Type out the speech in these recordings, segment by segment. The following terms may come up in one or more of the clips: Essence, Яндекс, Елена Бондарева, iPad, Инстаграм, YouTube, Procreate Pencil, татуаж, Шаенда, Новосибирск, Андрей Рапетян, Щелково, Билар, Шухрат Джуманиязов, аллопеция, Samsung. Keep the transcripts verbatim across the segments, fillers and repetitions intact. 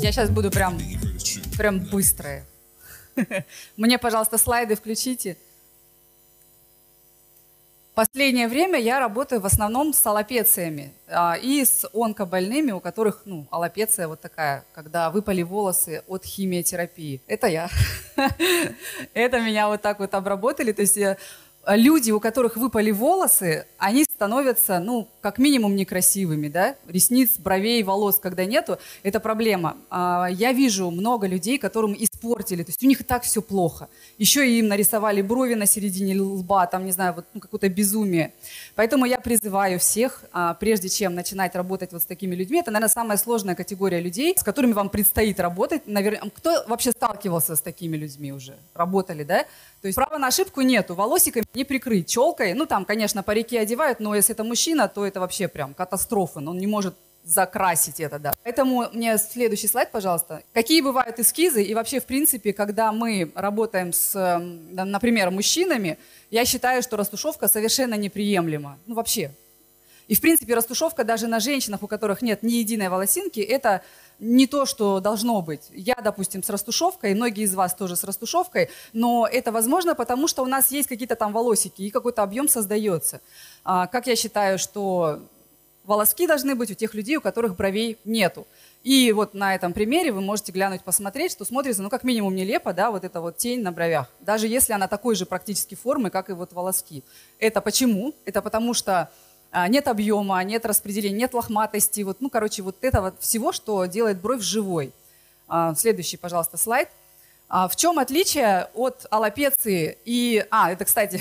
Я сейчас буду прям, прям быстрая. Мне, пожалуйста, слайды включите. Последнее время я работаю в основном с аллопециями а, и с онкобольными, у которых ну, аллопеция вот такая, когда выпали волосы от химиотерапии. Это я. Это меня вот так вот обработали. То есть люди, у которых выпали волосы, они становятся, ну, как минимум некрасивыми, да? Ресниц, бровей, волос, когда нету, это проблема. А, я вижу много людей, которым испортили, то есть у них и так все плохо. Еще и им нарисовали брови на середине лба, там, не знаю, вот ну, какое-то безумие. Поэтому я призываю всех, а, прежде чем начинать работать вот с такими людьми, это, наверное, самая сложная категория людей, с которыми вам предстоит работать. Наверное, кто вообще сталкивался с такими людьми уже? Работали, да? То есть права на ошибку нету, волосиками не прикрыть, челкой, ну там, конечно, парики одевают, но если это мужчина, то это вообще прям катастрофа, он не может закрасить это, да. Поэтому мне следующий слайд, пожалуйста. Какие бывают эскизы и вообще, в принципе, когда мы работаем с, например, мужчинами, я считаю, что растушевка совершенно неприемлема, ну вообще. И, в принципе, растушевка даже на женщинах, у которых нет ни единой волосинки, это не то, что должно быть. Я, допустим, с растушевкой, многие из вас тоже с растушевкой, но это возможно, потому что у нас есть какие-то там волосики, и какой-то объем создается. А, как я считаю, что волоски должны быть у тех людей, у которых бровей нету. И вот на этом примере вы можете глянуть, посмотреть, что смотрится, ну, как минимум, нелепо, да, вот эта вот тень на бровях. Даже если она такой же практически формы, как и вот волоски. Это почему? Это потому что нет объема, нет распределения, нет лохматости. Вот, ну, короче, вот этого всего, что делает бровь живой. Следующий, пожалуйста, слайд. В чем отличие от аллопеции и... А, это, кстати,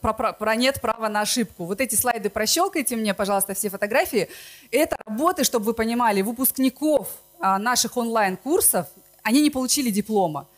про, про, про нет права на ошибку. Вот эти слайды прощелкайте мне, пожалуйста, все фотографии. Это работы, чтобы вы понимали, выпускников наших онлайн-курсов, они не получили диплома.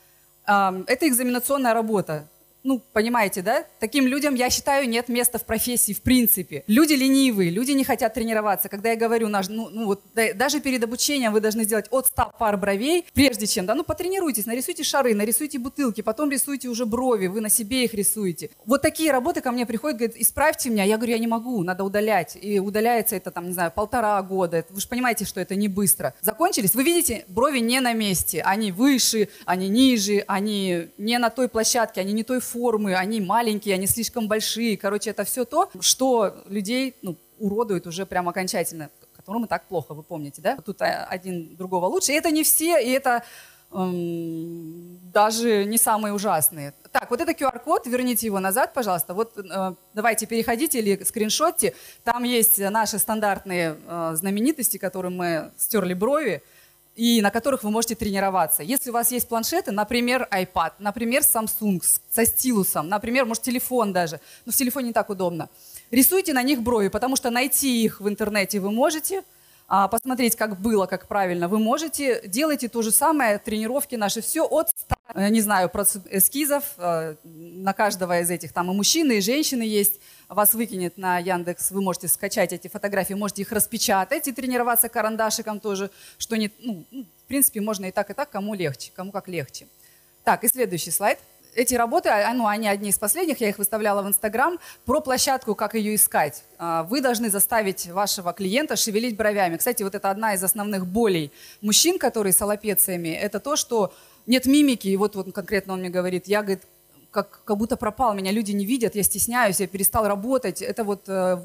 Это экзаменационная работа. Ну, понимаете, да? Таким людям, я считаю, нет места в профессии в принципе. Люди ленивые, люди не хотят тренироваться. Когда я говорю, ну, ну, вот, да, даже перед обучением вы должны сделать от ста пар бровей, прежде чем, да, ну, потренируйтесь, нарисуйте шары, нарисуйте бутылки, потом рисуйте уже брови, вы на себе их рисуете. Вот такие работы ко мне приходят, говорят, исправьте меня. Я говорю, я не могу, надо удалять. И удаляется это, там, не знаю, полтора года. Вы же понимаете, что это не быстро. Закончились? Вы видите, брови не на месте. Они выше, они ниже, они не на той площадке, они не той форме. Формы, они маленькие, они слишком большие. Короче, это все то, что людей ну, уродует уже прям окончательно, которым и так плохо, вы помните, да? Тут один другого лучше. И это не все, и это эм, даже не самые ужасные. Так, вот это ку ар-код, верните его назад, пожалуйста. Вот э, давайте переходите или скриншотте. Там есть наши стандартные э, знаменитости, которым мы стерли брови и на которых вы можете тренироваться. Если у вас есть планшеты, например, iPad, например, Samsung со стилусом, например, может, телефон даже, но в телефоне не так удобно, рисуйте на них брови, потому что найти их в интернете вы можете, посмотреть, как было, как правильно вы можете, делайте то же самое, тренировки наши, все от ста, не знаю, эскизов, на каждого из этих, там и мужчины, и женщины есть, вас выкинет на Яндекс, вы можете скачать эти фотографии, можете их распечатать и тренироваться карандашиком тоже, что не, ну, в принципе, можно и так, и так, кому легче, кому как легче. Так, и следующий слайд. Эти работы, ну, они одни из последних, я их выставляла в Инстаграм, про площадку, как ее искать. Вы должны заставить вашего клиента шевелить бровями. Кстати, вот это одна из основных болей мужчин, которые с аллопециями, это то, что нет мимики, и вот, вот конкретно он мне говорит, я, говорит, Как, как будто пропал, меня люди не видят, я стесняюсь, я перестал работать. Это вот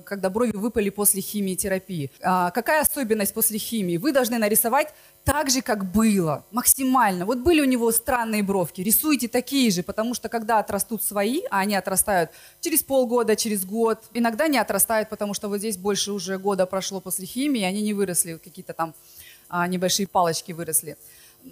когда брови выпали после химиотерапии. А какая особенность после химии? Вы должны нарисовать так же, как было, максимально. Вот были у него странные бровки, рисуйте такие же, потому что когда отрастут свои, а они отрастают через полгода, через год, иногда не отрастают, потому что вот здесь больше уже года прошло после химии, они не выросли, какие-то там а, небольшие палочки выросли.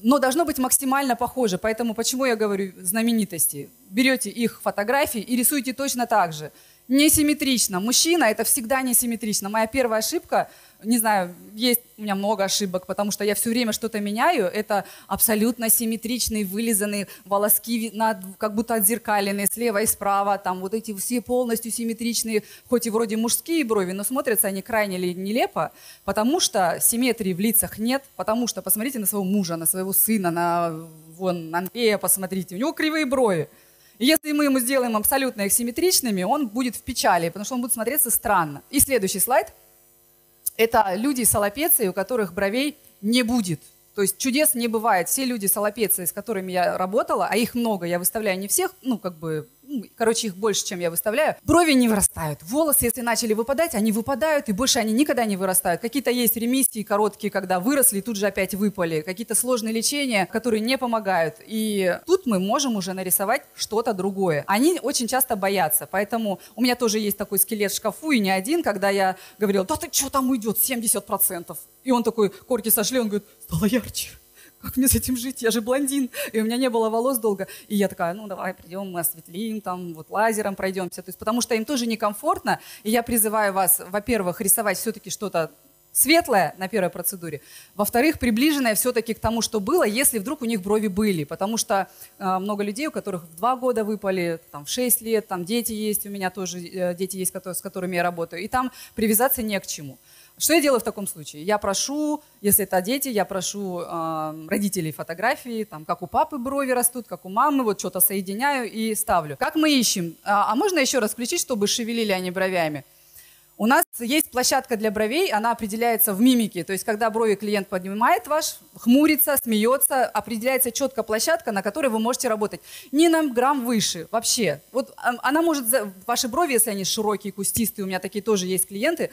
Но должно быть максимально похоже, поэтому почему я говорю знаменитости. Берете их фотографии и рисуете точно так же. Несимметрично. Мужчина – это всегда несимметрично. Моя первая ошибка, не знаю, есть у меня много ошибок, потому что я все время что-то меняю, это абсолютно симметричные, вылизанные волоски, как будто отзеркаленные слева и справа, там вот эти все полностью симметричные, хоть и вроде мужские брови, но смотрятся они крайне нелепо, потому что симметрии в лицах нет, потому что посмотрите на своего мужа, на своего сына, на, вон, на Андрея посмотрите, у него кривые брови. Если мы ему сделаем абсолютно их симметричными, он будет в печали, потому что он будет смотреться странно. И следующий слайд. это люди солопеции, у которых бровей не будет. То есть чудес не бывает. Все люди солопеции, с которыми я работала, а их много, я выставляю не всех, ну как бы, ну, короче, их больше, чем я выставляю, брови не вырастают. Волосы, если начали выпадать, они выпадают, и больше они никогда не вырастают. Какие-то есть ремиссии короткие, когда выросли, тут же опять выпали. Какие-то сложные лечения, которые не помогают. И тут мы можем уже нарисовать что-то другое. Они очень часто боятся, поэтому у меня тоже есть такой скелет в шкафу, и не один, когда я говорила, да ты что, там уйдет семьдесят процентов. И он такой, корки сошли, он говорит, стало ярче. Как мне с этим жить? Я же блондин. И у меня не было волос долго. И я такая, ну давай придем, мы осветлим, там вот лазером пройдемся. То есть, потому что им тоже некомфортно. И я призываю вас, во-первых, рисовать все-таки что-то светлое на первой процедуре. Во-вторых, приближенное все-таки к тому, что было, если вдруг у них брови были. Потому что э, много людей, у которых в два года выпали, там, в шесть лет, там дети есть, у меня тоже э, дети есть, которые, с которыми я работаю. И там привязаться не к чему. Что я делаю в таком случае? Я прошу, если это дети, я прошу э, родителей фотографии, там, как у папы брови растут, как у мамы, вот что-то соединяю и ставлю. Как мы ищем? А, а можно еще раз включить, чтобы шевелили они бровями? У нас есть площадка для бровей, она определяется в мимике. То есть, когда брови клиент поднимает ваш, хмурится, смеется, определяется четко площадка, на которой вы можете работать. Не на грамм выше вообще. Вот она может, ваши брови, если они широкие, кустистые, у меня такие тоже есть клиенты,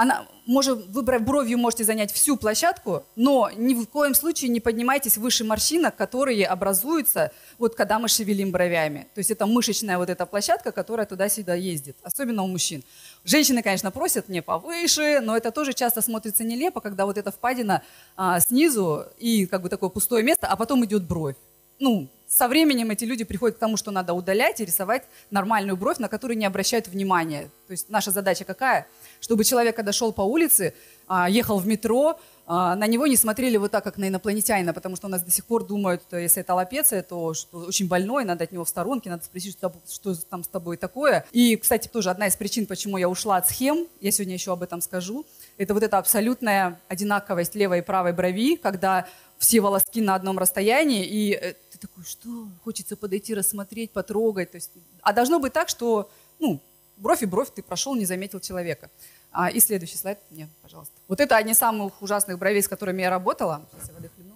она, может, вы бровью можете занять всю площадку, но ни в коем случае не поднимайтесь выше морщинок, которые образуются, вот когда мы шевелим бровями. То есть это мышечная вот эта площадка, которая туда-сюда ездит, особенно у мужчин. Женщины, конечно, просят мне повыше, но это тоже часто смотрится нелепо, когда вот эта впадина а, снизу и как бы такое пустое место, а потом идет бровь. Ну, со временем эти люди приходят к тому, что надо удалять и рисовать нормальную бровь, на которую не обращают внимания. То есть наша задача какая? Чтобы человек, когда шел по улице, ехал в метро, на него не смотрели вот так, как на инопланетянина, потому что у нас до сих пор думают, если это алопеция, то что очень больной, надо от него в сторонке, надо спросить, что там с тобой такое. И, кстати, тоже одна из причин, почему я ушла от схем, я сегодня еще об этом скажу, это вот эта абсолютная одинаковость левой и правой брови, когда все волоски на одном расстоянии, и ты такой, что? Хочется подойти, рассмотреть, потрогать. То есть, а должно быть так, что, ну, бровь и бровь, ты прошел, не заметил человека. А, и следующий слайд мне, пожалуйста. Вот это одни из самых ужасных бровей, с которыми я работала. Сейчас я воды хлебну.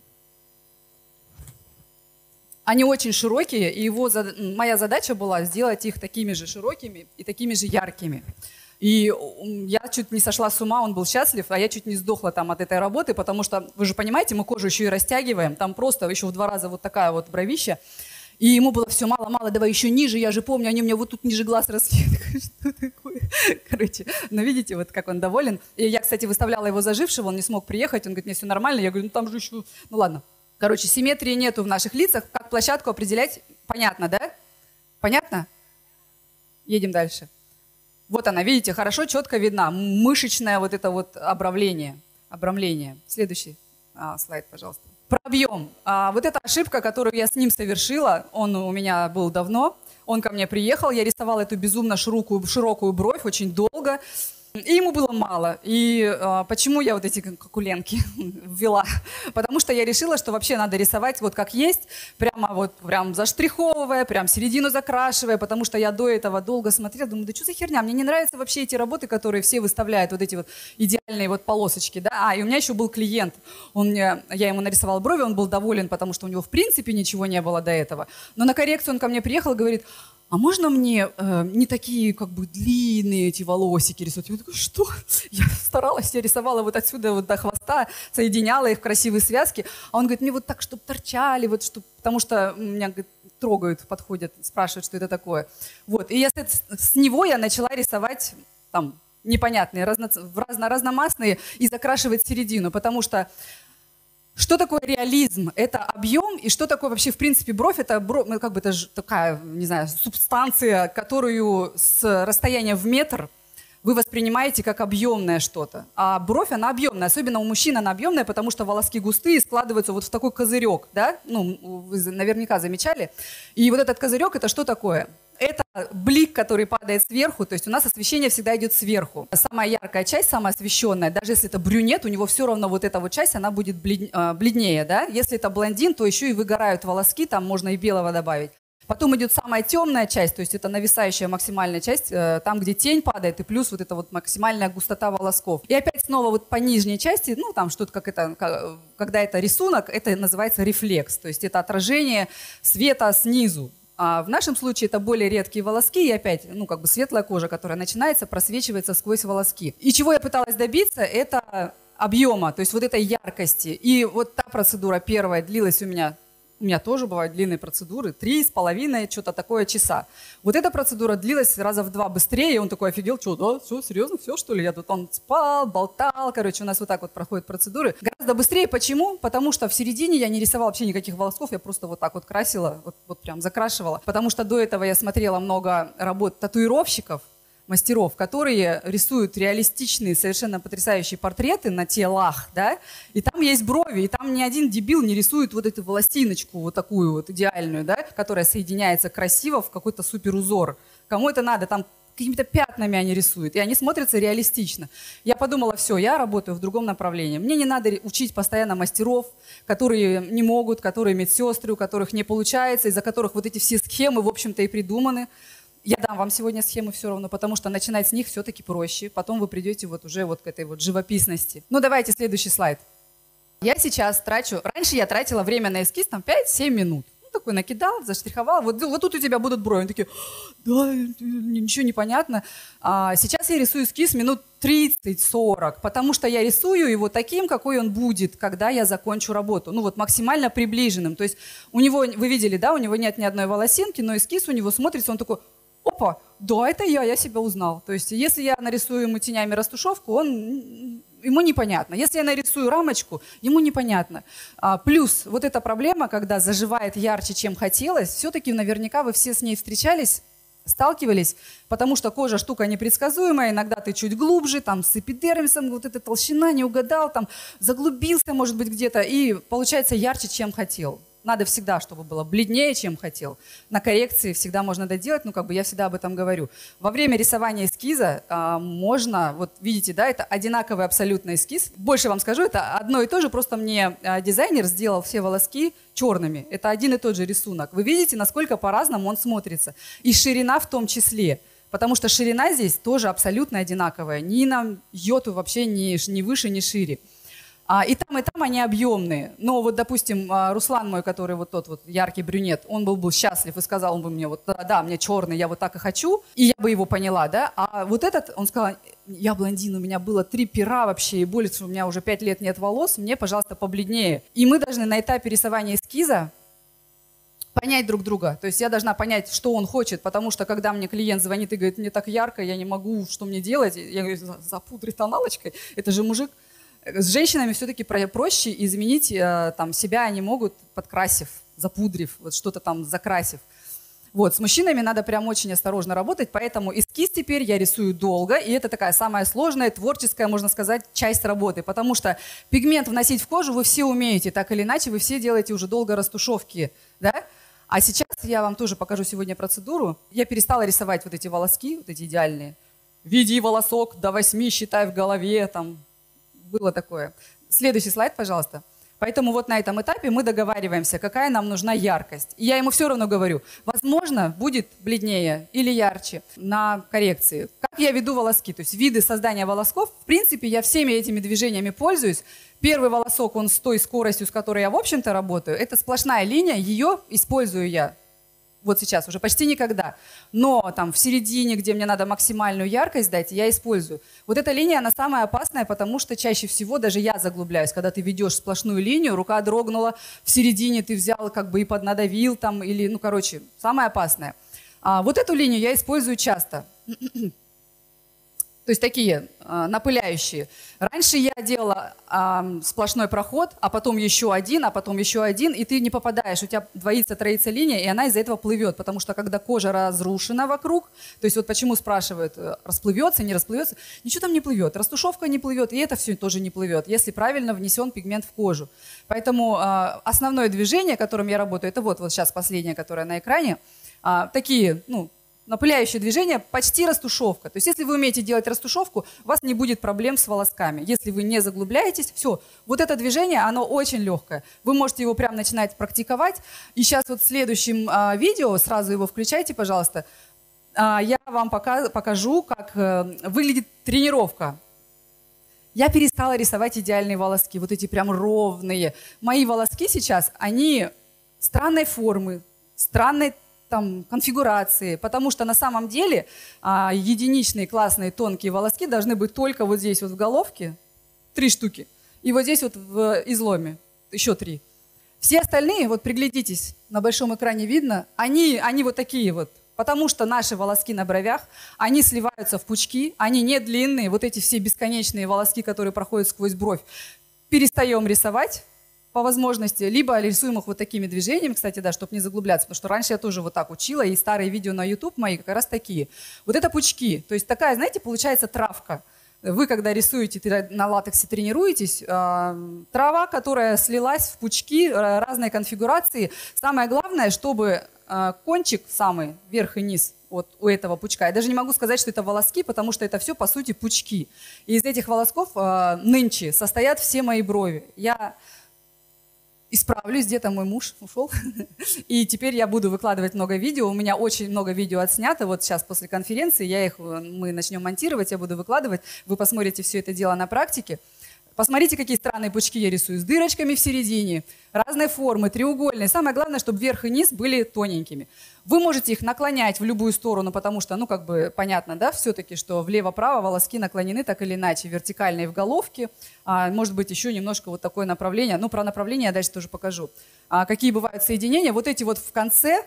Они очень широкие, и его, моя задача была сделать их такими же широкими и такими же яркими. И я чуть не сошла с ума, он был счастлив, а я чуть не сдохла там от этой работы, потому что, вы же понимаете, мы кожу еще и растягиваем, там просто еще в два раза вот такая вот бровища. И ему было все мало-мало, давай еще ниже, я же помню, они у меня вот тут ниже глаз росли. Что такое? Короче, ну видите, вот как он доволен. И я, кстати, выставляла его зажившего, он не смог приехать, он говорит, мне все нормально. Я говорю, ну там же еще... Ну ладно. Короче, симметрии нету в наших лицах. Как площадку определять? Понятно, да? Понятно? Едем дальше. Вот она, видите, хорошо, четко видна. Мышечное вот это вот обрамление. обрамление. Следующий а, слайд, пожалуйста. Про объем. А, вот эта ошибка, которую я с ним совершила, он у меня был давно, он ко мне приехал, я рисовала эту безумно широкую, широкую бровь очень долго, и ему было мало. И а, почему я вот эти кокуленки ввела? Потому что я решила, что вообще надо рисовать вот как есть, прямо вот прям заштриховывая, прям середину закрашивая, потому что я до этого долго смотрела, думаю, да что за херня, мне не нравятся вообще эти работы, которые все выставляют, вот эти вот идеальные вот полосочки, да. А, и у меня еще был клиент, он мне, я ему нарисовала брови, он был доволен, потому что у него в принципе ничего не было до этого. Но на коррекцию он ко мне приехал и говорит, а можно мне э, не такие как бы длинные эти волосики рисовать? Я такой, что? Я старалась, я рисовала вот отсюда вот до хвоста, соединяла их в красивые связки. А он говорит, мне вот так, чтобы торчали, вот, чтоб... потому что меня говорит, трогают, подходят, спрашивают, что это такое. Вот. И я с, с него я начала рисовать там непонятные, разно, разно, разномастные и закрашивать середину, потому что что такое реализм? Это объем, и что такое вообще в принципе бровь? Это бровь, как бы это такая, не знаю, субстанция, которую с расстояния в метр вы воспринимаете как объемное что-то. А бровь, она объемная, особенно у мужчин она объемная, потому что волоски густые, складываются вот в такой козырек, да? Ну, вы наверняка замечали. И вот этот козырек, это что такое? Это блик, который падает сверху, то есть у нас освещение всегда идет сверху. Самая яркая часть, самая освещенная, даже если это брюнет, у него все равно вот эта вот часть, она будет бледнее, да? Если это блондин, то еще и выгорают волоски, там можно и белого добавить. Потом идет самая темная часть, то есть это нависающая максимальная часть, там, где тень падает, и плюс вот эта вот максимальная густота волосков. И опять снова вот по нижней части, ну там что-то как это, как, когда это рисунок, это называется рефлекс, то есть это отражение света снизу. А в нашем случае это более редкие волоски, и опять, ну, как бы светлая кожа, которая начинается, просвечивается сквозь волоски. И чего я пыталась добиться, это объема, то есть вот этой яркости. И вот та процедура первая длилась у меня, у меня тоже бывают длинные процедуры, три с половиной, что-то такое часа. Вот эта процедура длилась раза в два быстрее, и он такой офигел, что, да, все, серьезно, все, что ли? Я тут он спал, болтал, короче, у нас вот так вот проходят процедуры. Гораздо быстрее, почему? Потому что в середине я не рисовала вообще никаких волосков, я просто вот так вот красила, вот, вот прям закрашивала. Потому что до этого я смотрела много работ татуировщиков, мастеров, которые рисуют реалистичные, совершенно потрясающие портреты на телах, да, и там есть брови, и там ни один дебил не рисует вот эту волосиночку вот такую вот идеальную, да, которая соединяется красиво в какой-то суперузор. Кому это надо? Там какими-то пятнами они рисуют, и они смотрятся реалистично. Я подумала, все, я работаю в другом направлении. Мне не надо учить постоянно мастеров, которые не могут, которые медсестры, у которых не получается, из-за которых вот эти все схемы, в общем-то, и придуманы. Я дам вам сегодня схемы все равно, потому что начинать с них все-таки проще. Потом вы придете вот уже вот к этой вот живописности. Ну, давайте следующий слайд. Я сейчас трачу... Раньше я тратила время на эскиз там пять-семь минут. Ну, такой накидал, заштриховал. Вот, вот тут у тебя будут брови. Они такие, да, ничего не понятно. А сейчас я рисую эскиз минут тридцать-сорок, потому что я рисую его таким, какой он будет, когда я закончу работу. Ну вот максимально приближенным. То есть у него, вы видели, да, у него нет ни одной волосинки, но эскиз у него смотрится, он такой... Опа, да, это я, я себя узнал. То есть если я нарисую ему тенями растушевку, он, ему непонятно. Если я нарисую рамочку, ему непонятно. А, плюс вот эта проблема, когда заживает ярче, чем хотелось, все-таки наверняка вы все с ней встречались, сталкивались, потому что кожа штука непредсказуемая, иногда ты чуть глубже, там с эпидермисом, вот эта толщина, не угадал, там заглубился, может быть, где-то, и получается ярче, чем хотел. Надо всегда, чтобы было бледнее, чем хотел. На коррекции всегда можно доделать, ну как бы я всегда об этом говорю. Во время рисования эскиза а, можно, вот видите, да, это одинаковый абсолютно эскиз. Больше вам скажу, это одно и то же, просто мне а, дизайнер сделал все волоски черными. Это один и тот же рисунок. Вы видите, насколько по-разному он смотрится. И ширина в том числе. Потому что ширина здесь тоже абсолютно одинаковая. Ни на йоту вообще ни, ни выше, ни шире. И там, и там они объемные. Но вот, допустим, Руслан мой, который вот тот вот яркий брюнет, он был бы счастлив и сказал бы мне, вот да, да, мне черный, я вот так и хочу, и я бы его поняла, да. А вот этот, он сказал, я блондин, у меня было три пера вообще, и более того, у меня уже пять лет нет волос, мне, пожалуйста, побледнее. И мы должны на этапе рисования эскиза понять друг друга. То есть я должна понять, что он хочет, потому что когда мне клиент звонит и говорит, мне так ярко, я не могу, что мне делать? Я говорю, запудрить тоналочкой, это же мужик. С женщинами все-таки проще изменить там, себя они могут, подкрасив, запудрив, вот что-то там закрасив. Вот, с мужчинами надо прям очень осторожно работать, поэтому эскиз теперь я рисую долго, и это такая самая сложная, творческая, можно сказать, часть работы, потому что пигмент вносить в кожу вы все умеете, так или иначе вы все делаете уже долго растушевки, да? А сейчас я вам тоже покажу сегодня процедуру. Я перестала рисовать вот эти волоски, вот эти идеальные. Веди волосок до восьми, считай в голове, там... Было такое. Следующий слайд, пожалуйста. Поэтому вот на этом этапе мы договариваемся, какая нам нужна яркость. И я ему все равно говорю, возможно, будет бледнее или ярче на коррекции. Как я веду волоски, то есть виды создания волосков, в принципе, я всеми этими движениями пользуюсь. Первый волосок, он с той скоростью, с которой я, в общем-то, работаю, это сплошная линия, ее использую я. Вот сейчас уже почти никогда. Но там в середине, где мне надо максимальную яркость дать, я использую. Вот эта линия, она самая опасная, потому что чаще всего даже я заглубляюсь. Когда ты ведешь сплошную линию, рука дрогнула, в середине ты взял как бы и поднадавил там, или, ну, короче, самое опасное. А вот эту линию я использую часто. То есть такие э, напыляющие. Раньше я делала э, сплошной проход, а потом еще один, а потом еще один, и ты не попадаешь, у тебя двоится, троится линия, и она из-за этого плывет, потому что когда кожа разрушена вокруг, то есть вот почему спрашивают, расплывется, не расплывется, ничего там не плывет, растушевка не плывет, и это все тоже не плывет, если правильно внесен пигмент в кожу. Поэтому э, основное движение, которым я работаю, это вот, вот сейчас последнее, которое на экране, э, такие, ну, Напыляющее движение – почти растушевка. То есть если вы умеете делать растушевку, у вас не будет проблем с волосками. Если вы не заглубляетесь, все. Вот это движение, оно очень легкое. Вы можете его прям начинать практиковать. И сейчас вот в следующем а, видео, сразу его включайте, пожалуйста, а, я вам пока, покажу, как а, выглядит тренировка. Я перестала рисовать идеальные волоски, вот эти прям ровные. Мои волоски сейчас, они странной формы, странной там, конфигурации, потому что на самом деле а, единичные классные тонкие волоски должны быть только вот здесь вот в головке, три штуки, и вот здесь вот в изломе, еще три. Все остальные, вот приглядитесь, на большом экране видно, они, они вот такие вот, потому что наши волоски на бровях, они сливаются в пучки, они не длинные, вот эти все бесконечные волоски, которые проходят сквозь бровь, перестаем рисовать, по возможности, либо рисуем их вот такими движениями, кстати, да, чтобы не заглубляться, потому что раньше я тоже вот так учила, и старые видео на YouTube мои как раз такие. Вот это пучки, то есть такая, знаете, получается травка. Вы, когда рисуете, на латексе тренируетесь, трава, которая слилась в пучки разной конфигурации. Самое главное, чтобы кончик самый, верх и низ, вот у этого пучка. Я даже не могу сказать, что это волоски, потому что это все, по сути, пучки. И из этих волосков нынче состоят все мои брови. Я... Исправлюсь, где-то мой муж ушел. И теперь я буду выкладывать много видео. У меня очень много видео отснято. Вот сейчас после конференции я их, мы начнем монтировать, я буду выкладывать. Вы посмотрите все это дело на практике. Посмотрите, какие странные пучки я рисую с дырочками в середине, разной формы, треугольные. Самое главное, чтобы верх и низ были тоненькими. Вы можете их наклонять в любую сторону, потому что, ну, как бы понятно, да, все-таки, что влево-право волоски наклонены так или иначе, вертикальные в головке, а, может быть, еще немножко вот такое направление. Ну, про направление я дальше тоже покажу. А, какие бывают соединения? Вот эти вот в конце...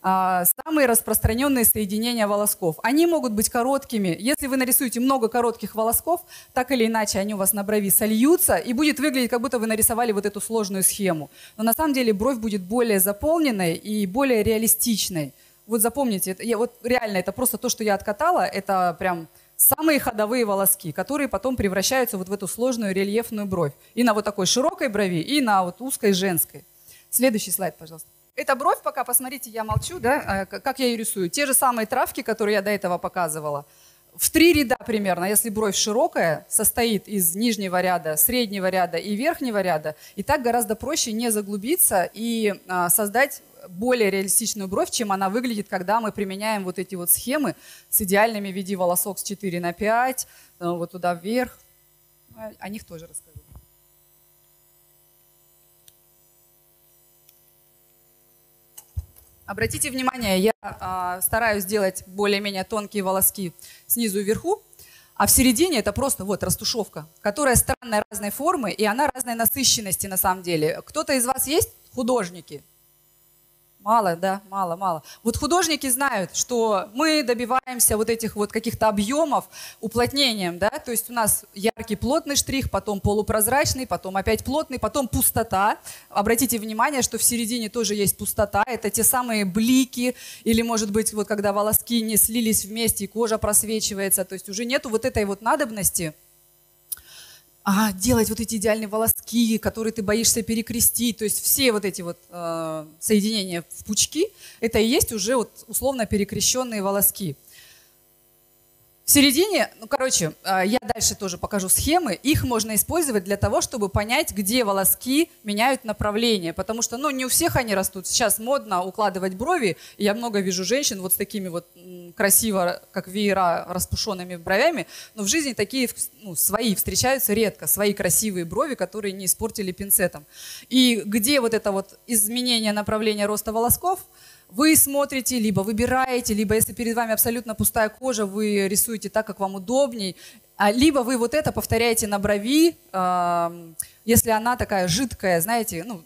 Самые распространенные соединения волосков. Они могут быть короткими. Если вы нарисуете много коротких волосков, так или иначе они у вас на брови сольются, и будет выглядеть, как будто вы нарисовали вот эту сложную схему. Но на самом деле бровь будет более заполненной и более реалистичной. Вот запомните, это, я, вот реально это просто то, что я откатала, это прям самые ходовые волоски, которые потом превращаются вот в эту сложную рельефную бровь. И на вот такой широкой брови, и на вот узкой женской. Следующий слайд, пожалуйста. Эта бровь пока, посмотрите, я молчу, да, как я ее рисую. Те же самые травки, которые я до этого показывала. В три ряда примерно, если бровь широкая, состоит из нижнего ряда, среднего ряда и верхнего ряда. И так гораздо проще не заглубиться и создать более реалистичную бровь, чем она выглядит, когда мы применяем вот эти вот схемы с идеальными в виде волосок с четыре на пять, вот туда вверх. О них тоже расскажу. Обратите внимание, я э, стараюсь делать более-менее тонкие волоски снизу и вверху, а в середине это просто вот растушевка, которая странной разной формы, и она разной насыщенности на самом деле. Кто-то из вас есть художники? Мало, да, мало, мало. Вот художники знают, что мы добиваемся вот этих вот каких-то объемов уплотнением, да, то есть у нас яркий плотный штрих, потом полупрозрачный, потом опять плотный, потом пустота. Обратите внимание, что в середине тоже есть пустота, это те самые блики, или, может быть, вот когда волоски не слились вместе, и кожа просвечивается, то есть уже нету вот этой вот надобности. А, делать вот эти идеальные волоски, которые ты боишься перекрестить, то есть все вот эти вот э, соединения в пучки, это и есть уже вот условно перекрещенные волоски. В середине, ну короче, э, я дальше тоже покажу схемы, их можно использовать для того, чтобы понять, где волоски меняют направление, потому что, ну, не у всех они растут. Сейчас модно укладывать брови, я много вижу женщин вот с такими вот красиво, как веера, распушенными бровями, но в жизни такие, ну, свои встречаются редко, свои красивые брови, которые не испортили пинцетом. И где вот это вот изменение направления роста волосков, вы смотрите, либо выбираете, либо если перед вами абсолютно пустая кожа, вы рисуете так, как вам удобней, либо вы вот это повторяете на брови, если она такая жидкая, знаете, ну,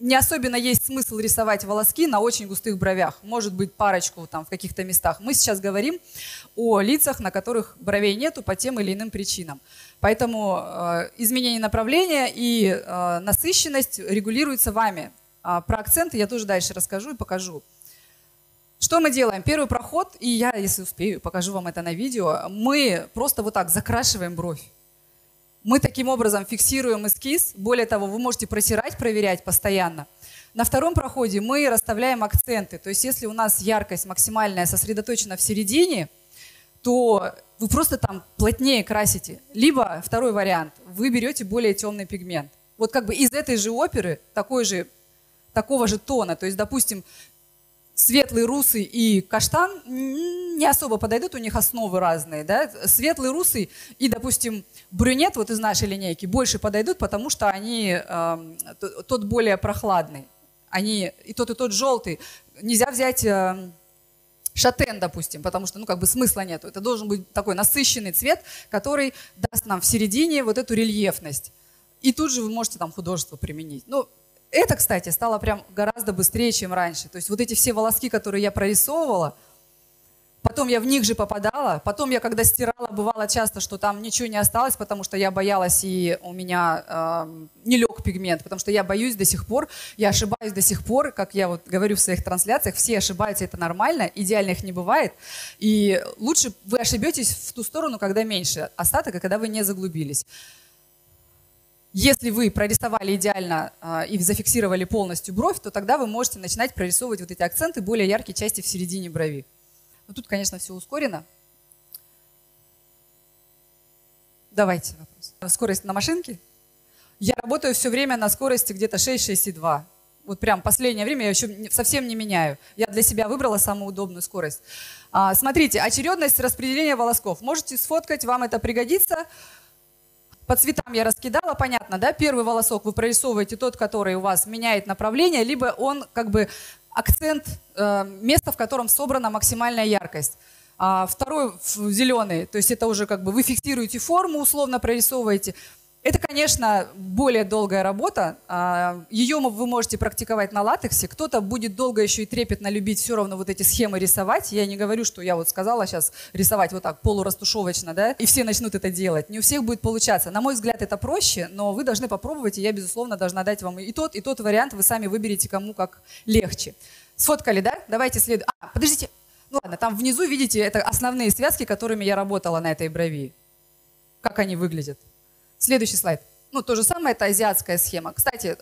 не особенно есть смысл рисовать волоски на очень густых бровях. Может быть, парочку там в каких-то местах. Мы сейчас говорим о лицах, на которых бровей нету по тем или иным причинам. Поэтому э, изменение направления и э, насыщенность регулируются вами. А про акценты я тоже дальше расскажу и покажу. Что мы делаем? Первый проход, и я, если успею, покажу вам это на видео. Мы просто вот так закрашиваем бровь. Мы таким образом фиксируем эскиз. Более того, вы можете протирать, проверять постоянно. На втором проходе мы расставляем акценты. То есть если у нас яркость максимальная сосредоточена в середине, то вы просто там плотнее красите. Либо второй вариант. Вы берете более темный пигмент. Вот как бы из этой же оперы такой же, такого же тона. То есть, допустим, светлый русый и каштан не особо подойдут, у них основы разные. Да? Светлый русый и, допустим, брюнет вот из нашей линейки больше подойдут, потому что они, э, тот более прохладный. Они, и тот, и тот желтый. Нельзя взять э, шатен, допустим, потому что ну, как бы смысла нет. Это должен быть такой насыщенный цвет, который даст нам в середине вот эту рельефность. И тут же вы можете там художество применить. Ну, это, кстати, стало прям гораздо быстрее, чем раньше. То есть вот эти все волоски, которые я прорисовывала, потом я в них же попадала. Потом я, когда стирала, бывало часто, что там ничего не осталось, потому что я боялась, и у меня э, не лег пигмент. Потому что я боюсь до сих пор, я ошибаюсь до сих пор. Как я вот говорю в своих трансляциях, все ошибаются, это нормально, идеальных не бывает. И лучше вы ошибетесь в ту сторону, когда меньше остаток, и когда вы не заглубились. Если вы прорисовали идеально э, и зафиксировали полностью бровь, то тогда вы можете начинать прорисовывать вот эти акценты, более яркие части в середине брови. Но тут, конечно, все ускорено. Давайте вопрос. Скорость на машинке? Я работаю все время на скорости где-то шесть, шесть и два. Вот прям последнее время я еще совсем не меняю. Я для себя выбрала самую удобную скорость. А, смотрите, очередность распределения волосков. Можете сфоткать, вам это пригодится. По цветам я раскидала, понятно, да? Первый волосок вы прорисовываете тот, который у вас меняет направление, либо он как бы акцент, э, место, в котором собрана максимальная яркость. А второй зеленый, то есть это уже как бы вы фиксируете форму, условно прорисовываете. Это, конечно, более долгая работа. Ее вы можете практиковать на латексе. Кто-то будет долго еще и трепетно любить все равно вот эти схемы рисовать. Я не говорю, что я вот сказала сейчас рисовать вот так полурастушевочно, да, и все начнут это делать. Не у всех будет получаться. На мой взгляд, это проще, но вы должны попробовать, и я, безусловно, должна дать вам и тот, и тот вариант. Вы сами выберете, кому как легче. Сфоткали, да? Давайте следуем. А, подождите. Ну ладно, там внизу, видите, это основные связки, которыми я работала на этой брови. Как они выглядят. Следующий слайд. Ну, то же самое, это азиатская схема. Кстати,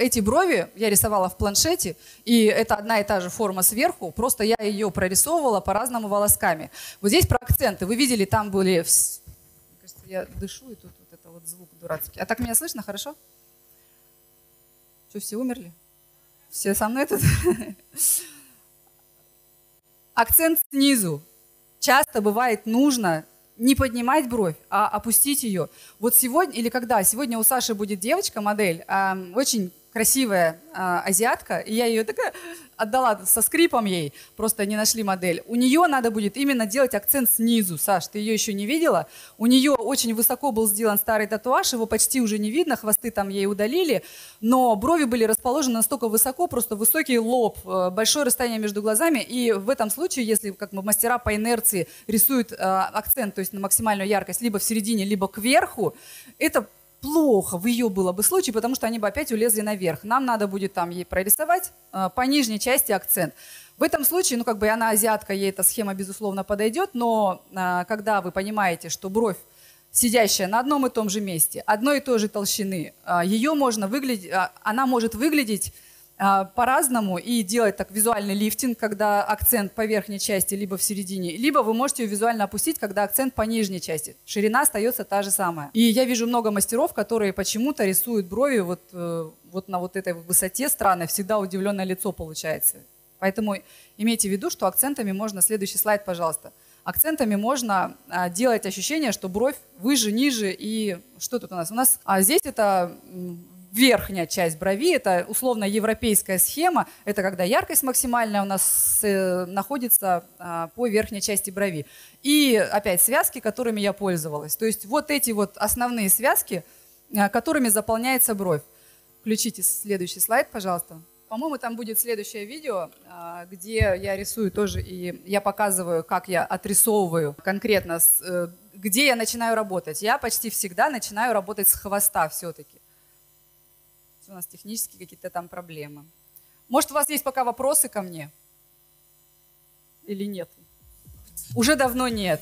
эти брови я рисовала в планшете, и это одна и та же форма сверху, просто я ее прорисовывала по-разному волосками. Вот здесь про акценты. Вы видели, там были... Мне кажется, я дышу, и тут вот это вот звук дурацкий. А так меня слышно, хорошо? Что, все умерли? Все со мной тут? Акцент снизу. Часто бывает нужно... не поднимать бровь, а опустить ее. Вот сегодня, или когда, сегодня у Саши будет девочка, модель, э, очень красивая э, азиатка, и я ее такая отдала со скрипом ей, просто не нашли модель. У нее надо будет именно делать акцент снизу. Саш, ты ее еще не видела? У нее очень высоко был сделан старый татуаж, его почти уже не видно, хвосты там ей удалили, но брови были расположены настолько высоко, просто высокий лоб, большое расстояние между глазами, и в этом случае, если как мастера по инерции рисуют э, акцент, то есть на максимальную яркость, либо в середине, либо кверху, это... плохо в ее было бы случае, потому что они бы опять улезли наверх. Нам надо будет там ей прорисовать э, по нижней части акцент. В этом случае, ну как бы она азиатка, ей эта схема безусловно подойдет, но э, когда вы понимаете, что бровь, сидящая на одном и том же месте, одной и той же толщины, э, ее можно выглядеть, э, она может выглядеть э, по-разному и делать так визуальный лифтинг, когда акцент по верхней части либо в середине, либо вы можете ее визуально опустить, когда акцент по нижней части. Ширина остается та же самая. И я вижу много мастеров, которые почему-то рисуют брови вот, вот на вот этой высоте странной, всегда удивленное лицо получается. Поэтому имейте в виду, что акцентами можно, следующий слайд, пожалуйста, акцентами можно делать ощущение, что бровь выше, ниже и что тут у нас? У нас а здесь это... верхняя часть брови, это условно европейская схема, это когда яркость максимальная у нас э, находится э, по верхней части брови. И опять связки, которыми я пользовалась. То есть вот эти вот основные связки, э, которыми заполняется бровь. Включите следующий слайд, пожалуйста. По-моему, там будет следующее видео, э, где я рисую тоже, и я показываю, как я отрисовываю конкретно, с, э, где я начинаю работать. Я почти всегда начинаю работать с хвоста все-таки. У нас технические какие-то там проблемы. Может, у вас есть пока вопросы ко мне? Или нет? Уже давно нет.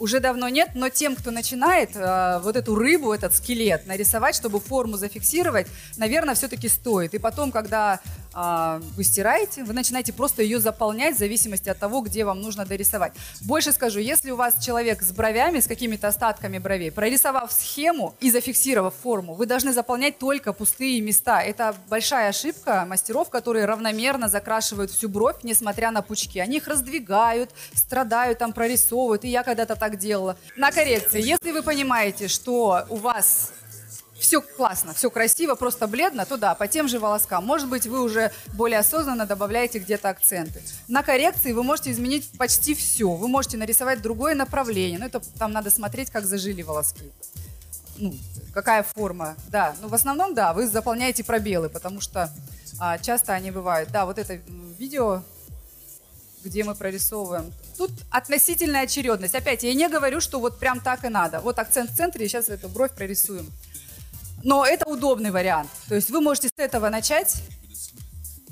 Уже давно нет, но тем, кто начинает э, вот эту рыбу, этот скелет нарисовать, чтобы форму зафиксировать, наверное, все-таки стоит. И потом, когда э, вы стираете, вы начинаете просто ее заполнять в зависимости от того, где вам нужно дорисовать. Больше скажу, если у вас человек с бровями, с какими-то остатками бровей, прорисовав схему и зафиксировав форму, вы должны заполнять только пустые места. Это большая ошибка мастеров, которые равномерно закрашивают всю бровь, несмотря на пучки. Они их раздвигают, страдают, там прорисовывают. И я когда-то так делала. На коррекции, если вы понимаете, что у вас все классно, все красиво, просто бледно, то да, по тем же волоскам. Может быть, вы уже более осознанно добавляете где-то акценты. На коррекции вы можете изменить почти все. Вы можете нарисовать другое направление. Но это там надо смотреть, как зажили волоски. Ну, какая форма. Да, ну в основном, да, вы заполняете пробелы, потому что а, часто они бывают. Да, вот это видео, где мы прорисовываем. Тут относительная очередность. Опять, я не говорю, что вот прям так и надо. Вот акцент в центре, и сейчас эту бровь прорисуем. Но это удобный вариант. То есть вы можете с этого начать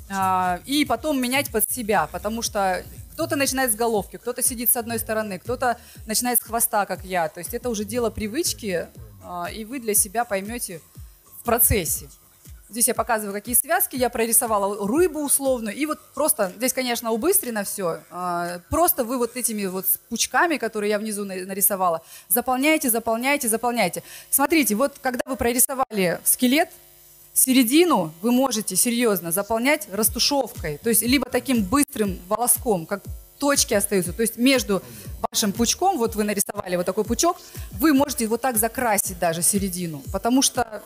а, и потом менять под себя, потому что кто-то начинает с головки, кто-то сидит с одной стороны, кто-то начинает с хвоста, как я. То есть это уже дело привычки, а, и вы для себя поймете в процессе. Здесь я показываю, какие связки. Я прорисовала рыбу условную. И вот просто, здесь, конечно, убыстрено все. Просто вы вот этими вот пучками, которые я внизу нарисовала, заполняете, заполняете, заполняете. Смотрите, вот когда вы прорисовали скелет, середину вы можете серьезно заполнять растушевкой. То есть либо таким быстрым волоском, как точки остаются. То есть между вашим пучком, вот вы нарисовали вот такой пучок, вы можете вот так закрасить даже середину. Потому что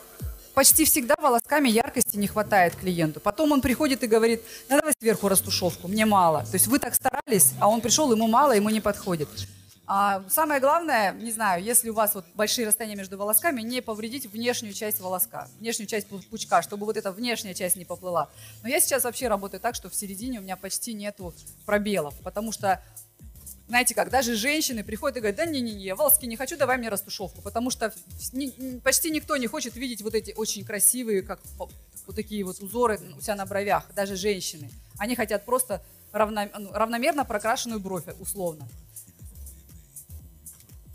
почти всегда волосками яркости не хватает клиенту. Потом он приходит и говорит: да, давай сверху растушевку, мне мало. То есть вы так старались, а он пришел, ему мало, ему не подходит. А самое главное, не знаю, если у вас вот большие расстояния между волосками, не повредить внешнюю часть волоска, внешнюю часть пучка, чтобы вот эта внешняя часть не поплыла. Но я сейчас вообще работаю так, что в середине у меня почти нету пробелов, потому что, знаете как, даже женщины приходят и говорят: да не-не-не, я волоски не хочу, давай мне растушевку. Потому что не, почти никто не хочет видеть вот эти очень красивые, как вот такие вот узоры у себя на бровях, даже женщины. Они хотят просто равно, равномерно прокрашенную бровь, условно.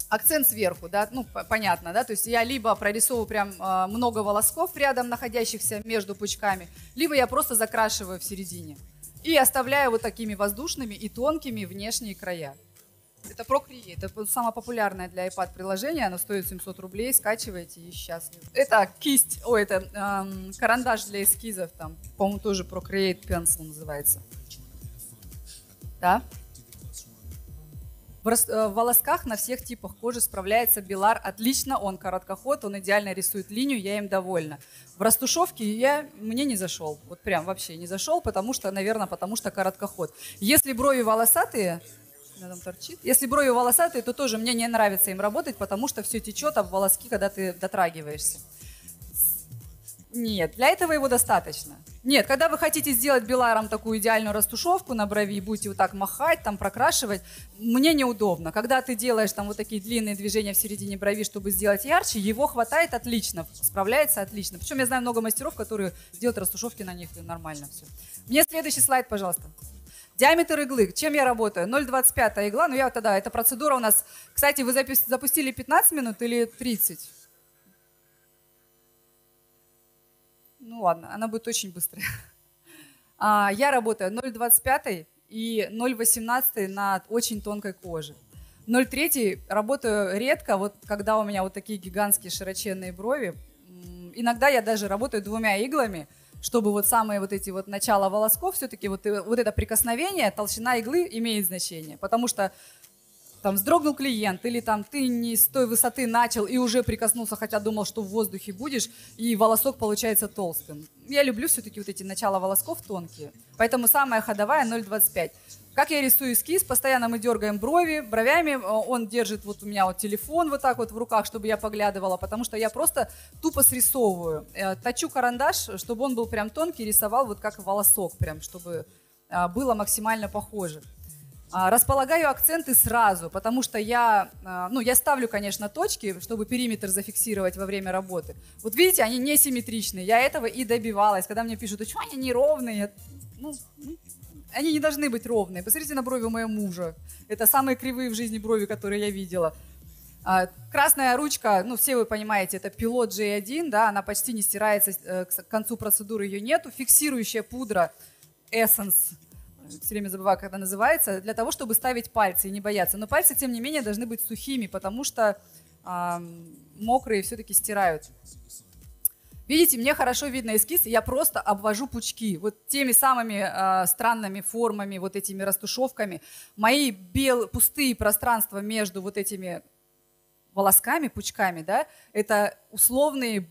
Акцент сверху, да, ну понятно, да, то есть я либо прорисовываю прям э, много волосков рядом находящихся между пучками, либо я просто закрашиваю в середине. И оставляю вот такими воздушными и тонкими внешние края. Это Procreate, это самое популярное для iPad приложение, оно стоит семьсот рублей, скачивайте и счастливы. Это кисть, ой, это эм, карандаш для эскизов, там, по-моему, тоже Procreate Pencil называется. Да? В волосках на всех типах кожи справляется Билар отлично, он короткоход, он идеально рисует линию, я им довольна. В растушевке я, мне не зашел, вот прям вообще не зашел, потому что, наверное, потому что короткоход. Если брови волосатые, там торчит, если брови волосатые, то тоже мне не нравится им работать, потому что все течет об волоски, когда ты дотрагиваешься. Нет, для этого его достаточно. Нет, когда вы хотите сделать Биларом такую идеальную растушевку на брови и будете вот так махать, там прокрашивать, мне неудобно. Когда ты делаешь там вот такие длинные движения в середине брови, чтобы сделать ярче, его хватает отлично, справляется отлично. Причем я знаю много мастеров, которые делают растушевки на них, и нормально все. Мне следующий слайд, пожалуйста. Диаметр иглы. Чем я работаю? ноль двадцать пять игла. Ну я вот тогда, эта процедура у нас, кстати, вы запустили пятнадцать минут или тридцать? Ну ладно, она будет очень быстрая. А, я работаю ноль двадцать пять и ноль восемнадцать на очень тонкой коже. ноль три работаю редко, вот когда у меня вот такие гигантские широченные брови. Иногда я даже работаю двумя иглами, чтобы вот самые вот эти вот начала волосков, все-таки вот, вот это прикосновение, толщина иглы имеет значение, потому что там вздрогнул клиент, или там ты не с той высоты начал и уже прикоснулся, хотя думал, что в воздухе будешь, и волосок получается толстым. Я люблю все-таки вот эти начала волосков тонкие, поэтому самая ходовая ноль двадцать пять. Как я рисую эскиз, постоянно мы дергаем брови, бровями, он держит вот у меня вот телефон вот так вот в руках, чтобы я поглядывала, потому что я просто тупо срисовываю. Точу карандаш, чтобы он был прям тонкий, рисовал вот как волосок, прям, чтобы было максимально похоже. Располагаю акценты сразу, потому что я, ну, я ставлю, конечно, точки, чтобы периметр зафиксировать во время работы. Вот видите, они несимметричные, я этого и добивалась. Когда мне пишут, что они неровные, я, ну, Они не должны быть ровные. Посмотрите на брови у моего мужа. Это самые кривые в жизни брови, которые я видела. Красная ручка, ну все вы понимаете, это Pilot джи один, да, она почти не стирается, к концу процедуры ее нету. Фиксирующая пудра Essence, все время забываю, как она называется, для того, чтобы ставить пальцы и не бояться. Но пальцы, тем не менее, должны быть сухими, потому что э, мокрые все-таки стирают. Видите, мне хорошо видно эскиз, я просто обвожу пучки вот теми самыми э, странными формами, вот этими растушевками. Мои бел... пустые пространства между вот этими волосками, пучками, да, это условные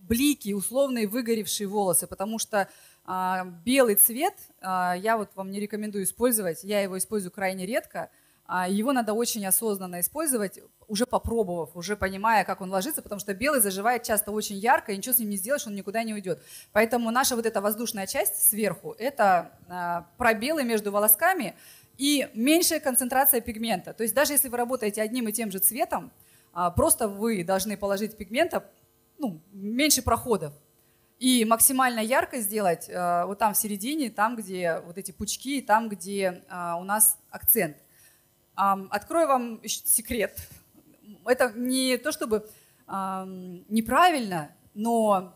блики, условные выгоревшие волосы, потому что а, белый цвет а, я вот вам не рекомендую использовать, я его использую крайне редко, а, его надо очень осознанно использовать, уже попробовав, уже понимая, как он ложится, потому что белый заживает часто очень ярко, и ничего с ним не сделаешь, он никуда не уйдет. Поэтому наша вот эта воздушная часть сверху, это а, пробелы между волосками и меньшая концентрация пигмента. То есть даже если вы работаете одним и тем же цветом, просто вы должны положить пигмента, ну, меньше проходов. И максимально ярко сделать вот там в середине, там, где вот эти пучки, там, где у нас акцент. Открою вам секрет. Это не то чтобы неправильно, но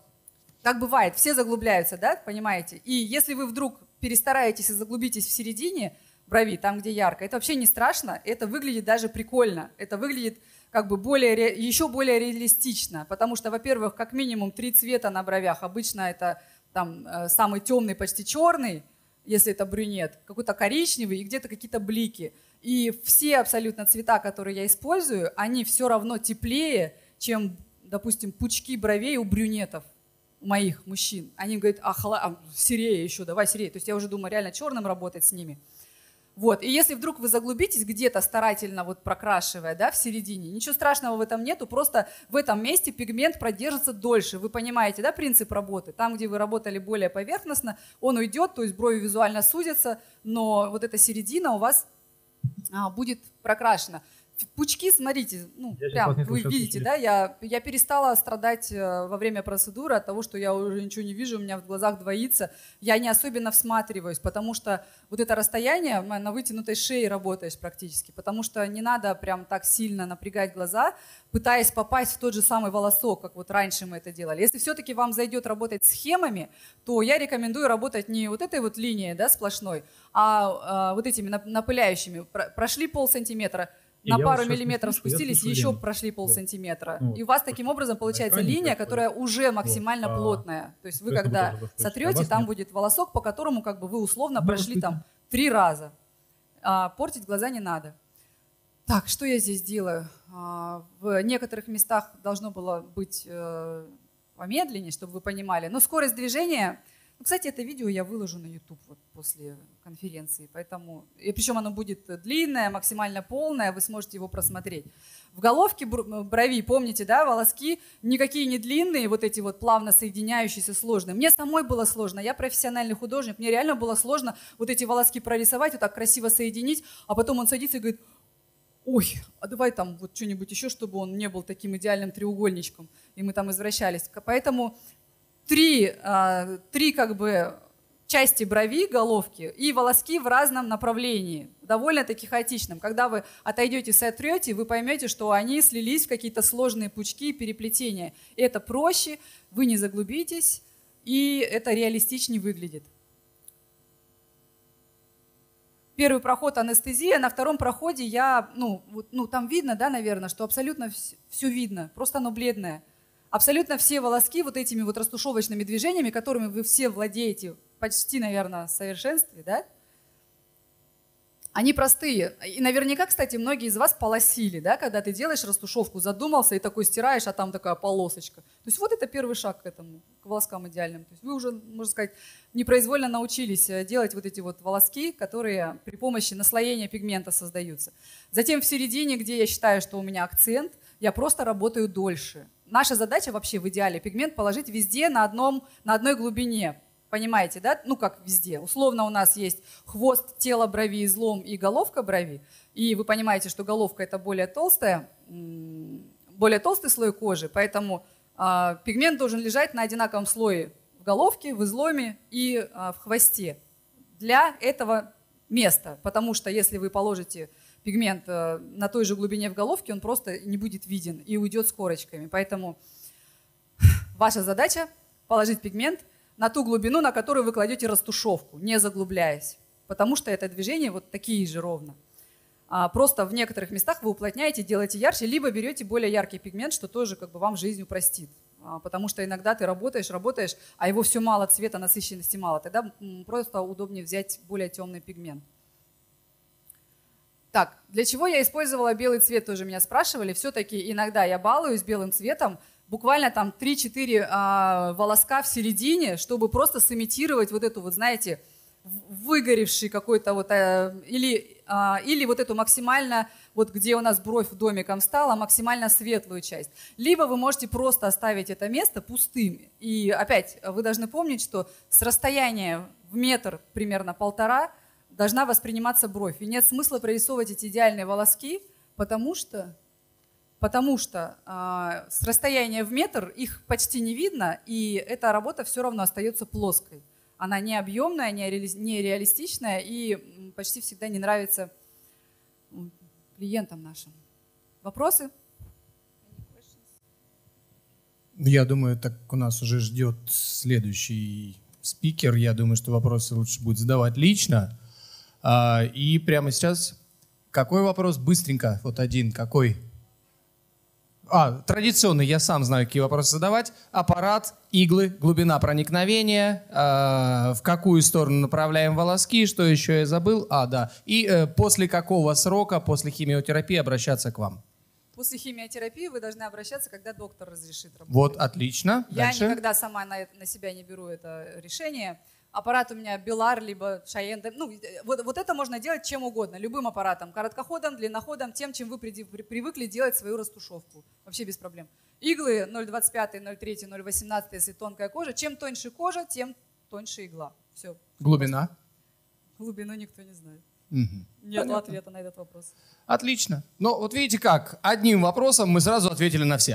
так бывает. Все заглубляются, да, понимаете? И если вы вдруг перестараетесь и заглубитесь в середине брови, там, где ярко, это вообще не страшно. Это выглядит даже прикольно. Это выглядит... как бы более, еще более реалистично, потому что, во-первых, как минимум три цвета на бровях. Обычно это там, самый темный, почти черный, если это брюнет, какой-то коричневый и где-то какие-то блики. И все абсолютно цвета, которые я использую, они все равно теплее, чем, допустим, пучки бровей у брюнетов, у моих мужчин. Они говорят, а, хла... а серее еще, давай серее. То есть я уже думаю, реально черным работать с ними. Вот. И если вдруг вы заглубитесь где-то старательно, вот прокрашивая, да, в середине, ничего страшного в этом нету, просто в этом месте пигмент продержится дольше. Вы понимаете, да, принцип работы? Там, где вы работали более поверхностно, он уйдет, то есть брови визуально судятся, но вот эта середина у вас а, будет прокрашена. Пучки, смотрите, ну, прям вы видите, да, я, я перестала страдать во время процедуры от того, что я уже ничего не вижу, у меня в глазах двоится, я не особенно всматриваюсь, потому что вот это расстояние, на вытянутой шее работаешь практически, потому что не надо прям так сильно напрягать глаза, пытаясь попасть в тот же самый волосок, как вот раньше мы это делали. Если все-таки вам зайдет работать схемами, то я рекомендую работать не вот этой вот линией, да, сплошной, а, а вот этими напыляющими. Прошли полсантиметра, на и пару миллиметров слышу, спустились, еще линию. Прошли полсантиметра. Вот. И у вас таким образом получается линия, которая уже максимально вот. плотная. То есть вы это когда сотрете, там нет. будет волосок, по которому как бы вы условно да, прошли там три раза. А, портить глаза не надо. Так, что я здесь делаю? А, в некоторых местах должно было быть э, помедленнее, чтобы вы понимали. Но скорость движения... Ну, кстати, это видео я выложу на YouTube вот после конференции, поэтому, и причем оно будет длинное, максимально полное, вы сможете его просмотреть. В головке брови, помните, да, волоски никакие не длинные, вот эти вот плавно соединяющиеся, сложные. Мне самой было сложно, я профессиональный художник, мне реально было сложно вот эти волоски прорисовать, вот так красиво соединить, а потом он садится и говорит, ой, а давай там вот что-нибудь еще, чтобы он не был таким идеальным треугольничком, и мы там извращались. Поэтому... Три, три как бы части брови, головки и волоски в разном направлении, довольно-таки хаотичном. Когда вы отойдете, сотрете, вы поймете, что они слились в какие-то сложные пучки и переплетения. Это проще, вы не заглубитесь, и это реалистичнее выглядит. Первый проход анестезия, на втором проходе я, ну, вот, ну там видно, да, наверное, что абсолютно все видно, просто оно бледное. Абсолютно все волоски вот этими вот растушевочными движениями, которыми вы все владеете почти, наверное, в совершенстве, да? Они простые. И наверняка, кстати, многие из вас полосили, да? Когда ты делаешь растушевку, задумался и такой стираешь, а там такая полосочка. То есть вот это первый шаг к этому, к волоскам идеальным. То есть вы уже, можно сказать, непроизвольно научились делать вот эти вот волоски, которые при помощи наслоения пигмента создаются. Затем в середине, где я считаю, что у меня акцент, я просто работаю дольше. Наша задача вообще в идеале пигмент положить везде на, одном, на одной глубине. Понимаете, да? Ну как везде. Условно у нас есть хвост, тело брови, излом и головка брови. И вы понимаете, что головка это более толстая, более толстый слой кожи. Поэтому э, пигмент должен лежать на одинаковом слое в головке, в изломе и э, в хвосте. для этого места, потому что если вы положите пигмент на той же глубине в головке, он просто не будет виден и уйдет с корочками. Поэтому ваша задача положить пигмент на ту глубину, на которую вы кладете растушевку, не заглубляясь, потому что это движение вот такие же ровно. А просто в некоторых местах вы уплотняете, делаете ярче, либо берете более яркий пигмент, что тоже как бы вам жизнь упростит. А потому что иногда ты работаешь, работаешь, а его все мало, цвета насыщенности мало. Тогда просто удобнее взять более темный пигмент. Так, для чего я использовала белый цвет, тоже меня спрашивали. Все-таки иногда я балуюсь белым цветом, буквально там три-четыре а, волоска в середине, чтобы просто сымитировать вот эту вот, знаете, выгоревший какой-то вот, а, или, а, или вот эту максимально, вот где у нас бровь домиком стала, максимально светлую часть. Либо вы можете просто оставить это место пустым. И опять, вы должны помнить, что с расстояния в метр, примерно полтора, должна восприниматься бровь. И нет смысла прорисовывать эти идеальные волоски, потому что, потому что э, с расстояния в метр их почти не видно, и эта работа все равно остается плоской. Она не объемная, не, реали, не реалистичная и почти всегда не нравится клиентам нашим. Вопросы? Я думаю, так у нас уже ждет следующий спикер. Я думаю, что вопросы лучше будет задавать лично. И прямо сейчас, какой вопрос? Быстренько, вот один, какой? А, традиционный, я сам знаю, какие вопросы задавать. Аппарат, иглы, глубина проникновения, э, в какую сторону направляем волоски, что еще я забыл? А, да. И э, после какого срока, после химиотерапии обращаться к вам? После химиотерапии вы должны обращаться, когда доктор разрешит работать. Вот, отлично. Я Дальше. никогда сама на, на себя не беру это решение. Аппарат у меня Билар, либо Шаенда. Ну, вот, вот это можно делать чем угодно, любым аппаратом. Короткоходом, длинноходом, тем, чем вы привыкли делать свою растушевку. Вообще без проблем. Иглы ноль двадцать пять, ноль три, ноль восемнадцать, если тонкая кожа. Чем тоньше кожа, тем тоньше игла. Все. Глубина? Глубину никто не знает. Угу. Нет ответа на этот вопрос. Отлично. Ну, вот видите как, одним вопросом мы сразу ответили на все.